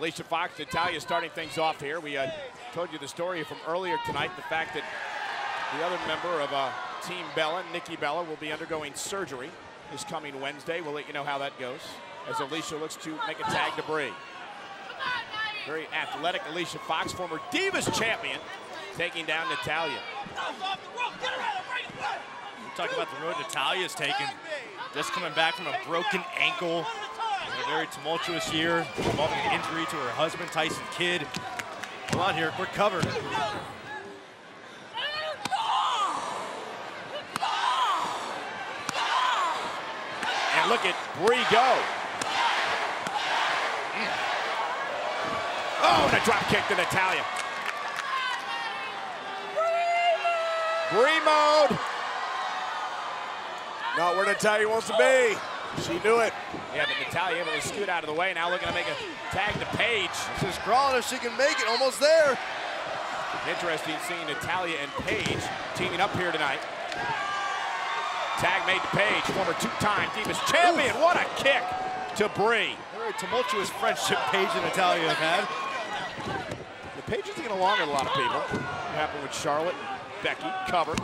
Alicia Fox, Natalya starting things off here. We told you the story from earlier tonight, the fact that the other member of Team Bella, Nikki Bella, will be undergoing surgery this coming Wednesday. We'll let you know how that goes as Alicia looks to make a tag to Brie. Very athletic Alicia Fox, former Divas champion, taking down Natalya. We'll talk about the road Natalya's taken. Just coming back from a broken ankle. A very tumultuous year, involving an injury to her husband, Tyson Kidd. Come on here, quick cover. And look at Brie go. Oh, and a drop kick to Natalya. Brie mode. Not where Natalya wants to be. She knew it. Yeah, but Natalya able to scoot out of the way. Now looking to make a tag to Paige. She's crawling if she can make it, almost there. Interesting seeing Natalya and Paige teaming up here tonight. Tag made to Paige, former two-time Divas champion. Ooh. What a kick to Brie. Very tumultuous friendship Paige and Natalya have had. The Paige is getting along with a lot of people. It happened with Charlotte, Becky, cover,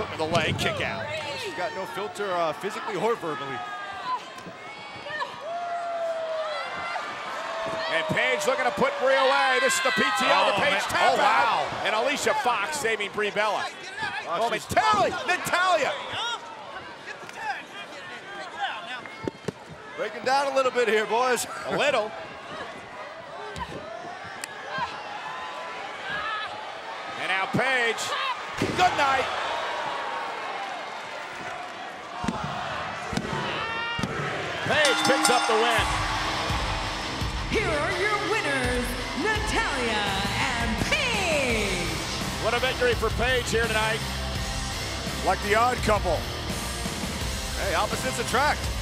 hook with the leg, kick out. She's got no filter physically or verbally. And Paige looking to put Brie away. This is the PTO, the Paige tap out. Wow. And Alicia Fox saving Brie Bella. Oh, Natalya! Breaking down a little bit here, boys. A little. And now Paige. Good night. Paige picks up the win. Here are your winners, Natalya and Paige. What a victory for Paige here tonight. Like the odd couple. Hey, opposites attract.